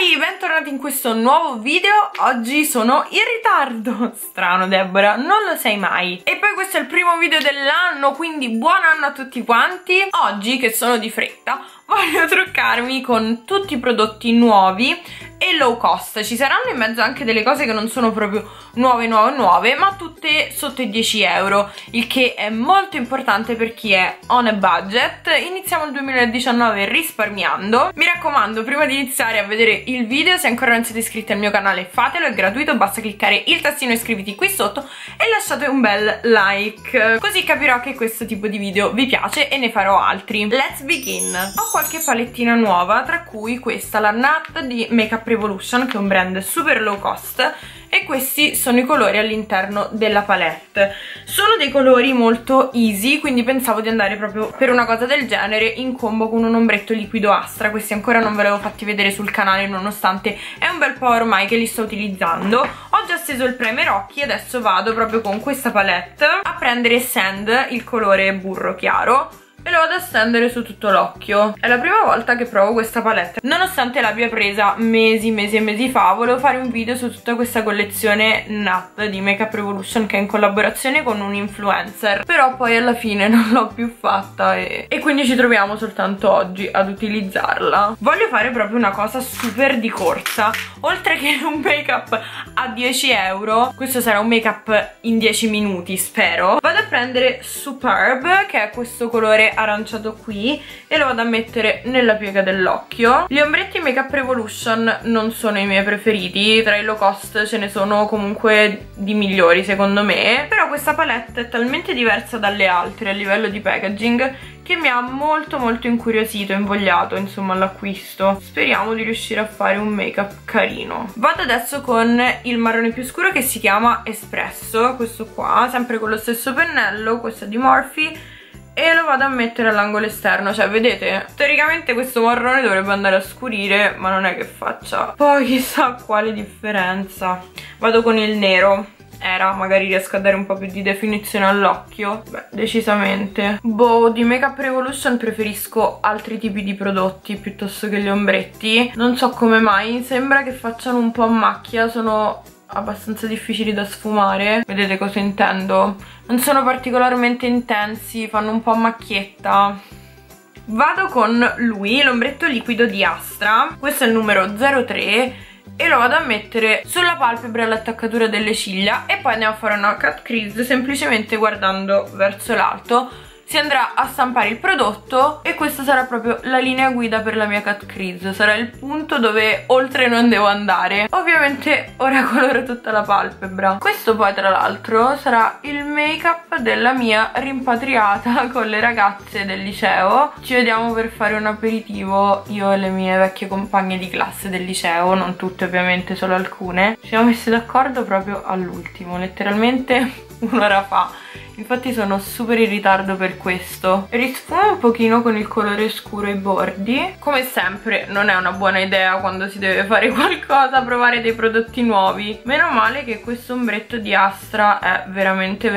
Amori, bentornati in questo nuovo video. Oggi sono in ritardo. Strano, Deborah, non lo sei mai. E poi questo è il primo video dell'anno, quindi buon anno a tutti quanti. Oggi, che sono di fretta, voglio truccarmi con tutti i prodotti nuovi e low cost. Ci saranno in mezzo anche delle cose che non sono proprio nuove, ma tutte sotto i 10 euro, il che è molto importante per chi è on a budget. Iniziamo il 2019 risparmiando. Mi raccomando, prima di iniziare a vedere il video, se ancora non siete iscritti al mio canale fatelo, è gratuito, basta cliccare il tastino iscriviti qui sotto e lasciate un bel like, così capirò che questo tipo di video vi piace e ne farò altri. Let's begin! Ho qualche palettina nuova, tra cui questa, la Nat di Makeup Revolution, che è un brand super low cost, e questi sono i colori all'interno della palette. Sono dei colori molto easy, quindi pensavo di andare proprio per una cosa del genere in combo con un ombretto liquido Astra. Questi ancora non ve li avevo fatti vedere sul canale, nonostante è un bel po' ormai che li sto utilizzando. Ho già steso il primer occhi, adesso vado proprio con questa palette a prendere Sand, il colore burro chiaro, e lo vado a stendere su tutto l'occhio. È la prima volta che provo questa palette, nonostante l'abbia presa mesi e mesi fa. Volevo fare un video su tutta questa collezione Nat di Makeup Revolution, che è in collaborazione con un influencer, però poi alla fine non l'ho più fatta e quindi ci troviamo soltanto oggi ad utilizzarla. Voglio fare proprio una cosa super di corsa, oltre che un make up a 10 euro. Questo sarà un make up in 10 minuti, spero. Vado a prendere Superb, che è questo colore aranciato qui, e lo vado a mettere nella piega dell'occhio. Gli ombretti Makeup Revolution non sono i miei preferiti, tra i low cost ce ne sono comunque di migliori secondo me, però questa palette è talmente diversa dalle altre a livello di packaging che mi ha molto incuriosito, invogliato insomma all'acquisto. Speriamo di riuscire a fare un make up carino. Vado adesso con il marrone più scuro, che si chiama Espresso, questo qua, sempre con lo stesso pennello, questo è di Morphe, e lo vado a mettere all'angolo esterno. Cioè, vedete, teoricamente questo marrone dovrebbe andare a scurire, ma non è che faccia poi chissà quale differenza. Vado con il nero, magari riesco a dare un po' più di definizione all'occhio. Beh, decisamente. Boh, di Makeup Revolution preferisco altri tipi di prodotti piuttosto che gli ombretti. Non so come mai, sembra che facciano un po' a macchia, sono abbastanza difficili da sfumare. Vedete cosa intendo? Non sono particolarmente intensi, fanno un po' macchietta. Vado con lui, l'ombretto liquido di Astra, questo è il numero 03, e lo vado a mettere sulla palpebra, all'attaccatura delle ciglia, e poi andiamo a fare una cut crease semplicemente guardando verso l'alto. Si andrà a stampare il prodotto e questa sarà proprio la linea guida per la mia cut crease, sarà il punto dove oltre non devo andare. Ovviamente ora coloro tutta la palpebra. Questo poi tra l'altro sarà il make up della mia rimpatriata con le ragazze del liceo. Ci vediamo per fare un aperitivo, io e le mie vecchie compagne di classe del liceo, non tutte ovviamente, solo alcune. Ci siamo messe d'accordo proprio all'ultimo, letteralmente un'ora fa. Infatti sono super in ritardo per questo. Risfumo un pochino con il colore scuro i bordi. Come sempre non è una buona idea, quando si deve fare qualcosa, provare dei prodotti nuovi. Meno male che questo ombretto di Astra è veramente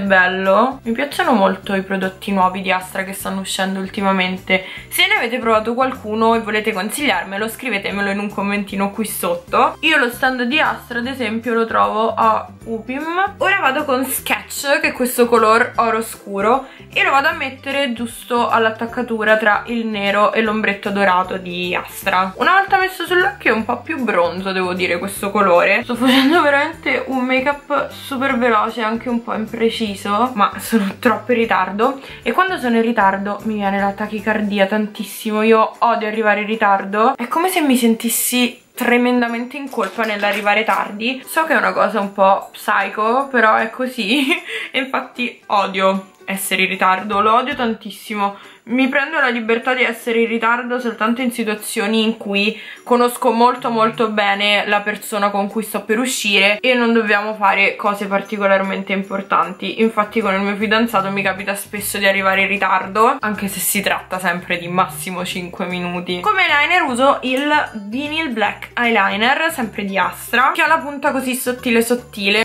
bello. Mi piacciono molto i prodotti nuovi di Astra che stanno uscendo ultimamente. Se ne avete provato qualcuno e volete consigliarmelo, scrivetemelo in un commentino qui sotto. Io lo stand di Astra ad esempio lo trovo a Upim. Ora vado con Sketch, che è questo color oro scuro, e lo vado a mettere giusto all'attaccatura tra il nero e l'ombretto dorato di Astra. Una volta messo sull'occhio è un po' più bronzo, devo dire, questo colore. Sto facendo veramente un make up super veloce, anche un po' impreciso, ma sono troppo in ritardo, e quando sono in ritardo mi viene la tachicardia tantissimo. Io odio arrivare in ritardo, è come se mi sentissi tremendamente in colpa nell'arrivare tardi. So che è una cosa un po' psycho, però è così e infatti odio essere in ritardo, lo odio tantissimo. Mi prendo la libertà di essere in ritardo soltanto in situazioni in cui conosco molto bene la persona con cui sto per uscire e non dobbiamo fare cose particolarmente importanti. Infatti con il mio fidanzato mi capita spesso di arrivare in ritardo, anche se si tratta sempre di massimo 5 minuti. Come eyeliner uso il Vinyl Black Eyeliner, sempre di Astra, che ha la punta così sottile,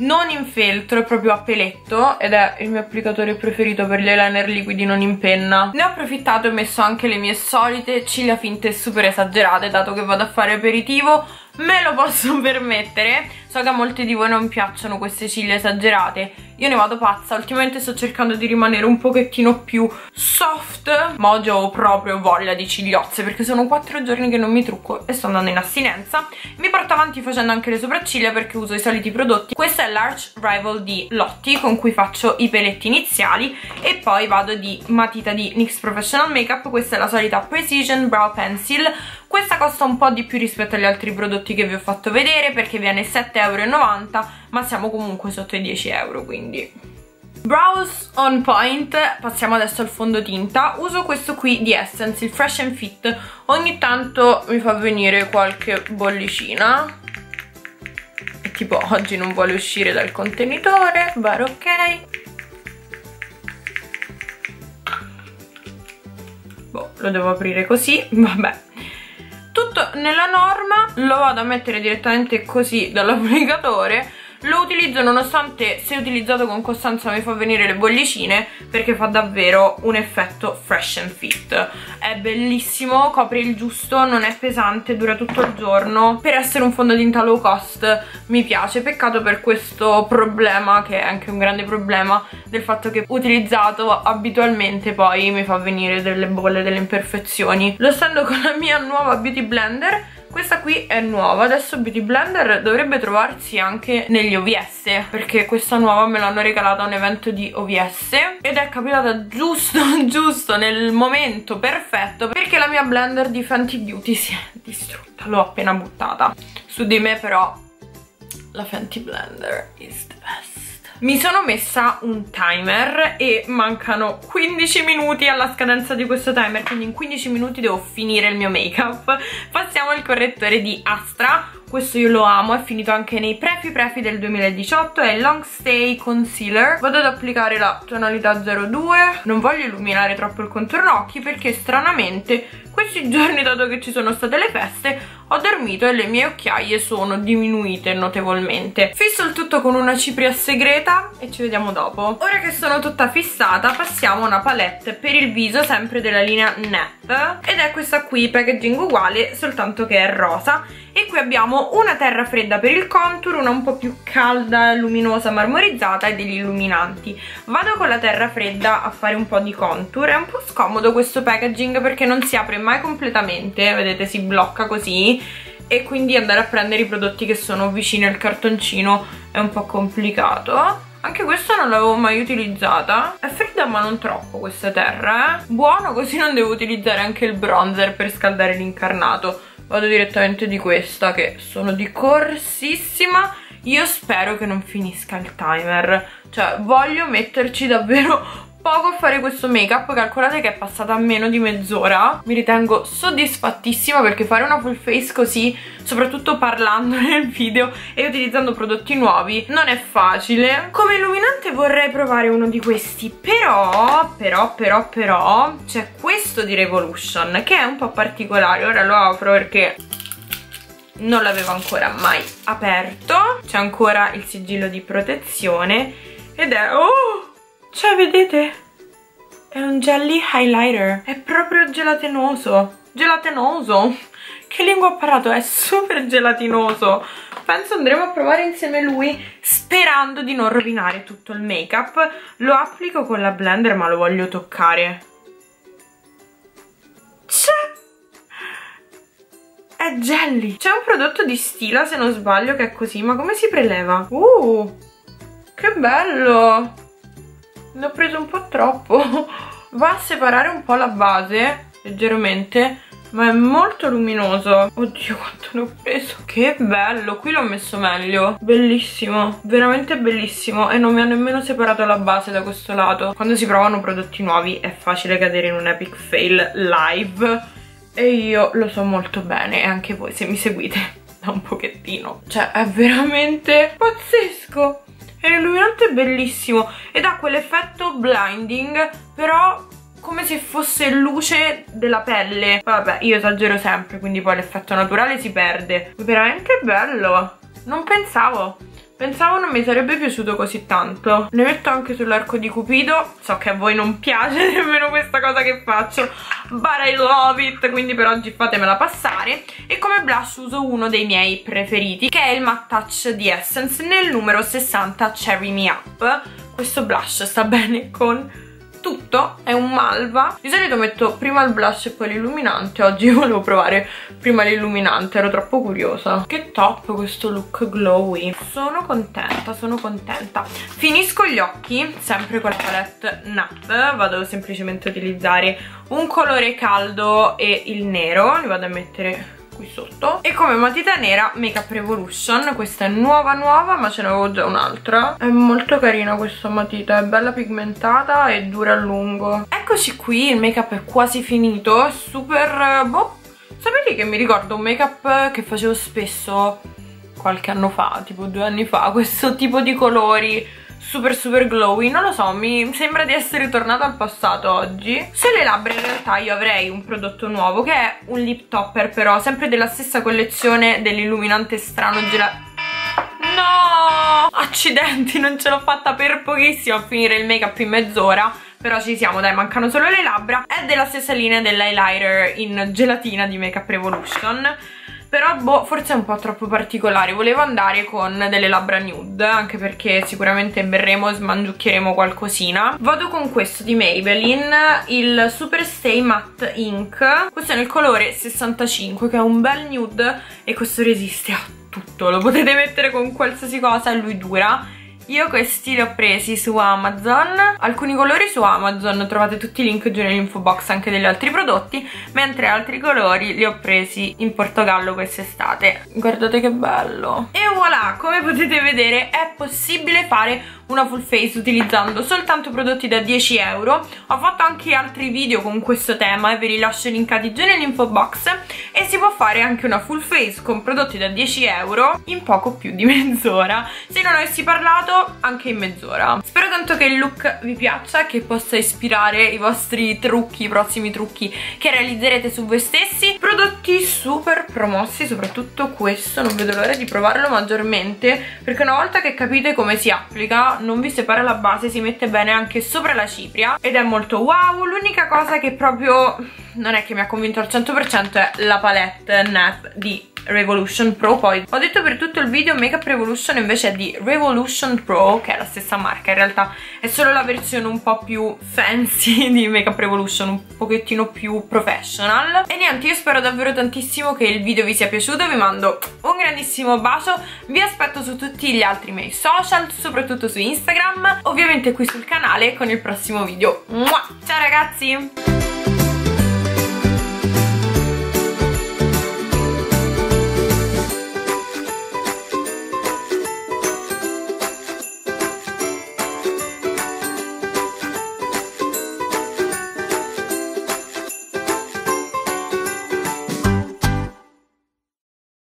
non in feltro, è proprio a peletto, ed è il mio applicatore preferito per gli eyeliner liquidi non in penna. Ne ho approfittato e ho messo anche le mie solite ciglia finte super esagerate, dato che vado a fare aperitivo me lo posso permettere. So che a molti di voi non piacciono queste ciglia esagerate, io ne vado pazza. Ultimamente sto cercando di rimanere un pochettino più soft, ma oggi ho proprio voglia di cigliozze perché sono 4 giorni che non mi trucco e sto andando in astinenza. Mi porto avanti facendo anche le sopracciglia perché uso i soliti prodotti. Questa è l'Arch Rival di Lotti, con cui faccio i peletti iniziali, e poi vado di matita di NYX Professional Makeup. Questa è la solita Precision Brow Pencil. Questa costa un po' di più rispetto agli altri prodotti che vi ho fatto vedere perché viene 7,90 €, ma siamo comunque sotto i 10 €, quindi... Brows on point. Passiamo adesso al fondotinta. Uso questo qui di Essence, il Fresh and Fit. Ogni tanto mi fa venire qualche bollicina, e tipo oggi non vuole uscire dal contenitore, va ok. Boh, lo devo aprire così, vabbè. Tutto nella norma, lo vado a mettere direttamente così dall'applicatore. Lo utilizzo nonostante, se utilizzato con costanza, mi fa venire le bollicine, perché fa davvero un effetto fresh and fit. È bellissimo, copre il giusto, non è pesante, dura tutto il giorno. Per essere un fondotinta low cost mi piace, peccato per questo problema, che è anche un grande problema, del fatto che utilizzato abitualmente poi mi fa venire delle bolle, delle imperfezioni. Lo stendo con la mia nuova Beauty Blender. Questa qui è nuova, adesso Beauty Blender dovrebbe trovarsi anche negli OVS, perché questa nuova me l'hanno regalata a un evento di OVS ed è capitata giusto nel momento perfetto, perché la mia blender di Fenty Beauty si è distrutta, l'ho appena buttata. Su di me però la Fenty Blender is the best. Mi sono messa un timer e mancano 15 minuti alla scadenza di questo timer, quindi in 15 minuti devo finire il mio make up. Passiamo al correttore di Astra. Questo io lo amo, è finito anche nei prefi del 2018, è il Long Stay Concealer. Vado ad applicare la tonalità 02, non voglio illuminare troppo il contorno occhi perché stranamente questi giorni, dato che ci sono state le feste, ho dormito e le mie occhiaie sono diminuite notevolmente. Fisso il tutto con una cipria segreta e ci vediamo dopo. Ora che sono tutta fissata, passiamo a una palette per il viso, sempre della linea NAP, ed è questa qui, packaging uguale, soltanto che è rosa. E qui abbiamo una terra fredda per il contour, una un po' più calda, luminosa, marmorizzata, e degli illuminanti. Vado con la terra fredda a fare un po' di contour. È un po' scomodo questo packaging perché non si apre mai completamente, vedete, si blocca così, e quindi andare a prendere i prodotti che sono vicini al cartoncino è un po' complicato. Anche questa non l'avevo mai utilizzata. È fredda ma non troppo questa terra, eh? Buono, così non devo utilizzare anche il bronzer per scaldare l'incarnato. Vado direttamente di questa, che sono di corsissima. Io spero che non finisca il timer, cioè voglio metterci davvero poco a fare questo make up. Calcolate che è passata meno di mezz'ora. Mi ritengo soddisfattissima perché fare una full face così, soprattutto parlando nel video e utilizzando prodotti nuovi, non è facile. Come illuminante vorrei provare uno di questi, però c'è questo di Revolution che è un po' particolare. Ora lo apro perché non l'avevo ancora mai aperto. C'è ancora il sigillo di protezione ed è... oh! Cioè, vedete? È un jelly highlighter. È proprio gelatinoso. Gelatinoso? Che lingua ho parlato? È super gelatinoso. Penso andremo a provare insieme a lui, sperando di non rovinare tutto il make-up. Lo applico con la blender, ma lo voglio toccare. È jelly. C'è un prodotto di Stila, se non sbaglio, che è così. Ma come si preleva? Che bello! Ne ho preso un po' troppo. Va a separare un po' la base leggermente, ma è molto luminoso. Oddio, quanto ne ho preso. Che bello, qui l'ho messo meglio. Bellissimo, veramente bellissimo. E non mi ha nemmeno separato la base da questo lato. Quando si provano prodotti nuovi è facile cadere in un epic fail live, e io lo so molto bene, e anche voi se mi seguite da un pochettino. Cioè, è veramente pazzesco. È illuminante, bellissimo, ed ha quell'effetto blinding, però come se fosse luce della pelle. Vabbè, io esagero sempre, quindi poi l'effetto naturale si perde. Veramente bello, non pensavo. Pensavo non mi sarebbe piaciuto così tanto. Ne metto anche sull'arco di Cupido. So che a voi non piace nemmeno questa cosa che faccio, but I love it, quindi per oggi fatemela passare. E come blush uso uno dei miei preferiti, che è il Matte Touch di Essence nel numero 60 Cherry Me Up. Questo blush sta bene con tutto, è un malva. Di solito metto prima il blush e poi l'illuminante. Oggi volevo provare prima l'illuminante, ero troppo curiosa. Che top questo look glowy. Sono contenta, sono contenta. Finisco gli occhi sempre con la palette Nut. Vado semplicemente a utilizzare un colore caldo e il nero. Li vado a mettere qui sotto. E come matita nera Makeup Revolution. Questa è nuova ma ce n'avevo già un'altra. È molto carina questa matita, è bella pigmentata e dura a lungo. Eccoci qui, il make-up è quasi finito. È super... boh, sapete che mi ricordo un make-up che facevo spesso qualche anno fa, tipo 2 anni fa. Questo tipo di colori super glowy, non lo so, mi sembra di essere tornata al passato oggi. Sulle labbra in realtà io avrei un prodotto nuovo, che è un lip topper, però sempre della stessa collezione dell'illuminante strano gelato. No! Accidenti, non ce l'ho fatta per pochissimo a finire il make up in mezz'ora, però ci siamo, dai, mancano solo le labbra. È della stessa linea dell'highlighter in gelatina di Makeup Revolution, però boh, forse è un po' troppo particolare. Volevo andare con delle labbra nude, anche perché sicuramente berremo e smangiucchieremo qualcosina. Vado con questo di Maybelline, il Super Stay Matte Ink. Questo è nel colore 65, che è un bel nude, e questo resiste a tutto. Lo potete mettere con qualsiasi cosa e lui dura. Io questi li ho presi su Amazon, alcuni colori su Amazon, trovate tutti i link giù nell'info box anche degli altri prodotti, mentre altri colori li ho presi in Portogallo quest'estate. Guardate che bello! E voilà, come potete vedere è possibile fare una full face utilizzando soltanto prodotti da 10 euro. Ho fatto anche altri video con questo tema e ve li lascio linkati giù nell'info box, e si può fare anche una full face con prodotti da 10 euro in poco più di mezz'ora, se non avessi parlato anche in mezz'ora. Spero tanto che il look vi piaccia, che possa ispirare i vostri trucchi, i prossimi trucchi che realizzerete su voi stessi. Prodotti super promossi, soprattutto questo, non vedo l'ora di provarlo maggiormente, perché una volta che capite come si applica, non vi separa la base, si mette bene anche sopra la cipria ed è molto wow. L'unica cosa che proprio non è che mi ha convinto al 100% è la palette NYX di Revolution Pro. Poi ho detto per tutto il video Makeup Revolution, invece è di Revolution Pro, che è la stessa marca, in realtà è solo la versione un po' più fancy di Makeup Revolution, un pochettino più professional. E niente, io spero davvero tantissimo che il video vi sia piaciuto, vi mando un grandissimo bacio, vi aspetto su tutti gli altri miei social, soprattutto su Instagram, ovviamente qui sul canale, con il prossimo video. Mua! Ciao ragazzi!